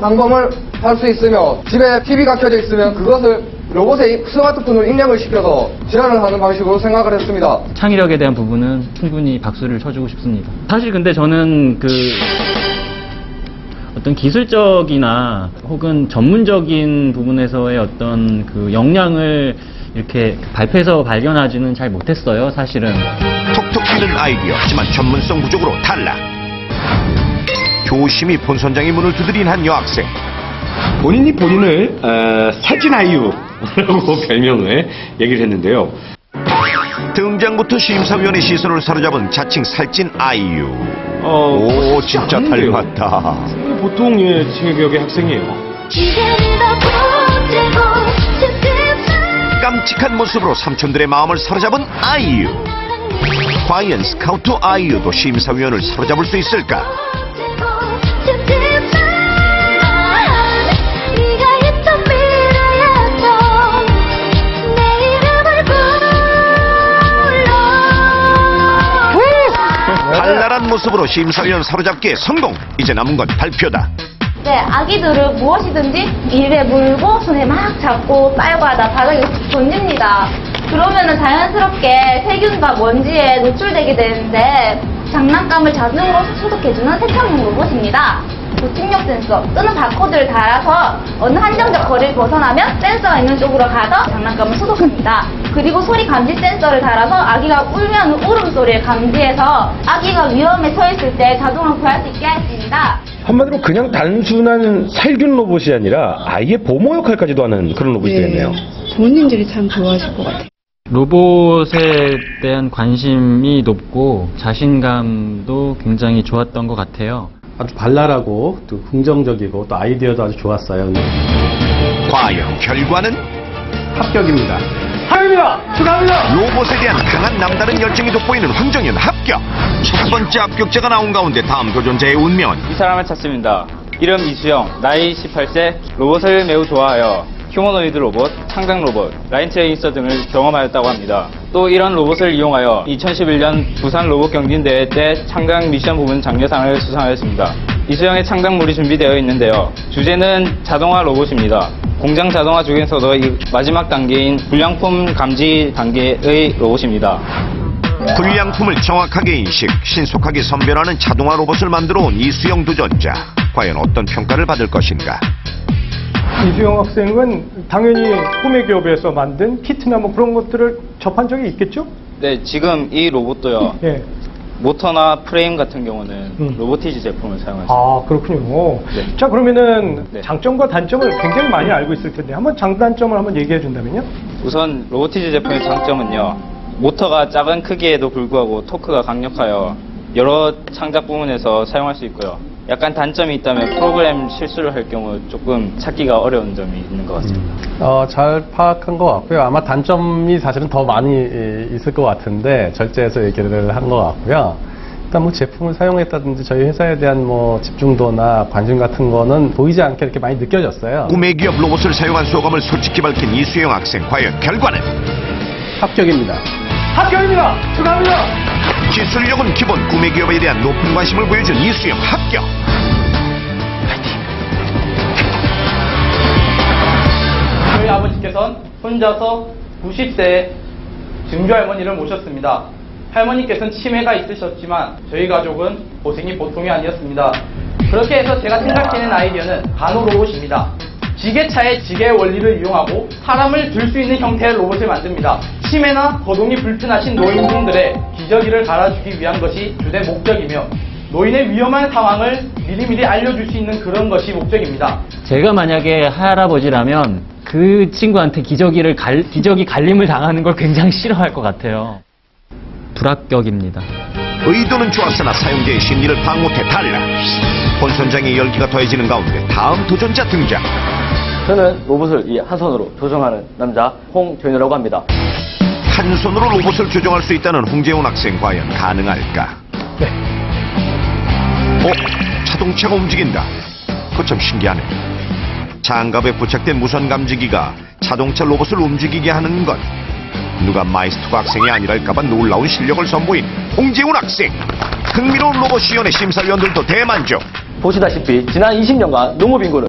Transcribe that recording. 방법을 할 수 있으며, 집에 TV가 켜져 있으면 그것을 로봇의 스마트폰으로 입력을 시켜서 제한을 하는 방식으로 생각을 했습니다. 창의력에 대한 부분은 충분히 박수를 쳐주고 싶습니다. 사실 근데 저는 그 어떤 기술적이나 혹은 전문적인 부분에서의 어떤 그 역량을 이렇게 발표해서 발견하지는 잘 못했어요, 사실은. 톡톡 튀는 아이디어, 하지만 전문성 부족으로 탈락. 조심히 본선장의 문을 두드린 한 여학생. 본인이 본인을 사진 아이유라고 별명을 얘기를 했는데요. 등장부터 심사위원의 시선을 사로잡은 자칭 살찐 아이유. 오, 진짜 닮았다. 보통 예, 제 기억의 학생이에요. 깜찍한 모습으로 삼촌들의 마음을 사로잡은 아이유. 과연 스카우트 아이유도 심사위원을 사로잡을 수 있을까? 발랄한 모습으로 심사위원 사로잡기에 성공! 이제 남은 건 발표다. 네, 아기들을 무엇이든지 입에 물고 손에 막 잡고 빨고하다 바닥에 던집니다. 그러면은 자연스럽게 세균과 먼지에 노출되게 되는데, 장난감을 잡는 것을 소독해주는 세척용 로봇입니다. 고착력 센서 또는 바코드를 달아서 어느 한정적 거리를 벗어나면 센서가 있는 쪽으로 가서 장난감을 소독합니다. 그리고 소리 감지 센서를 달아서 아기가 울면 울음소리를 감지해서 아기가 위험에 처했을 때 자동으로 구할 수 있게 했습니다. 한마디로 그냥 단순한 살균 로봇이 아니라 아이의 보모 역할까지도 하는 그런 로봇이 되겠네요. 부모님들이 참 좋아하실 것 같아요. 로봇에 대한 관심이 높고 자신감도 굉장히 좋았던 것 같아요. 아주 발랄하고 또 긍정적이고 또 아이디어도 아주 좋았어요. 과연 결과는? 합격입니다. 합격입니다. 축하합니다. 로봇에 대한 강한 남다른 열정이 돋보이는 황정현 합격. 첫 번째 합격자가 나온 가운데 다음 도전자의 운명은? 이 사람을 찾습니다. 이름 이수영, 나이 18세, 로봇을 매우 좋아하여 휴머노이드 로봇, 창작 로봇, 라인 체이서 등을 경험하였다고 합니다. 또 이런 로봇을 이용하여 2011년 부산 로봇 경진대회 때 창작 미션 부문 장려상을 수상하였습니다. 이수영의 창작물이 준비되어 있는데요. 주제는 자동화 로봇입니다. 공장 자동화 중에서도 마지막 단계인 불량품 감지 단계의 로봇입니다. 불량품을 정확하게 인식, 신속하게 선별하는 자동화 로봇을 만들어 온 이수영 도전자. 과연 어떤 평가를 받을 것인가? 이수영 학생은 당연히 꿈의 기업에서 만든 키트나 뭐 그런 것들을 접한 적이 있겠죠? 네, 지금 이 로봇도요. 예. 모터나 프레임 같은 경우는 로보티즈 제품을 사용하죠. 아, 그렇군요. 네. 자, 그러면은 네. 장점과 단점을 굉장히 많이 알고 있을 텐데 한번 장단점을 한번 얘기해 준다면요? 우선 로보티즈 제품의 장점은요. 모터가 작은 크기에도 불구하고 토크가 강력하여 여러 창작 부문에서 사용할 수 있고요. 약간 단점이 있다면 프로그램 실수를 할 경우 조금 찾기가 어려운 점이 있는 것 같습니다. 잘 파악한 것 같고요. 아마 단점이 사실은 더 많이 있을 것 같은데 절제해서 얘기를 한 것 같고요. 일단 뭐 제품을 사용했다든지 저희 회사에 대한 뭐 집중도나 관심 같은 거는 보이지 않게 이렇게 많이 느껴졌어요. 꿈의 기업 로봇을 사용한 소감을 솔직히 밝힌 이수영 학생. 과연 결과는? 합격입니다. 합격입니다. 축하합니다. 기술력은 기본, 구매 기업에 대한 높은 관심을 보여준 이수영 합격. 저희 아버지께서는 혼자서 90세의 증조 할머니를 모셨습니다. 할머니께서는 치매가 있으셨지만 저희 가족은 고생이 보통이 아니었습니다. 그렇게 해서 제가 생각해낸 아이디어는 간호 로봇입니다. 지게차의 지게의 원리를 이용하고 사람을 들 수 있는 형태의 로봇을 만듭니다. 치매나 거동이 불편하신 노인분들의 기저귀를 갈아주기 위한 것이 주된 목적이며 노인의 위험한 상황을 미리미리 알려줄 수 있는 그런 것이 목적입니다. 제가 만약에 할아버지라면 그 친구한테 기저귀 갈림을 당하는 걸 굉장히 싫어할 것 같아요. 불합격입니다. 의도는 좋았으나 사용자의 심리를 파악 못해 탈락. 본선장의 열기가 더해지는 가운데 다음 도전자 등장. 저는 로봇을 이 한 손으로 조종하는 남자 홍재훈이라고 합니다. 한 손으로 로봇을 조종할 수 있다는 홍재훈 학생. 과연 가능할까? 네. 자동차가 움직인다. 그거 참 신기하네. 장갑에 부착된 무선 감지기가 자동차 로봇을 움직이게 하는 것. 누가 마이스터고 학생이 아니랄까봐 놀라운 실력을 선보인 홍재훈 학생. 흥미로운 로봇 시연의 심사위원들도 대만족. 보시다시피 지난 20년간 농업인구는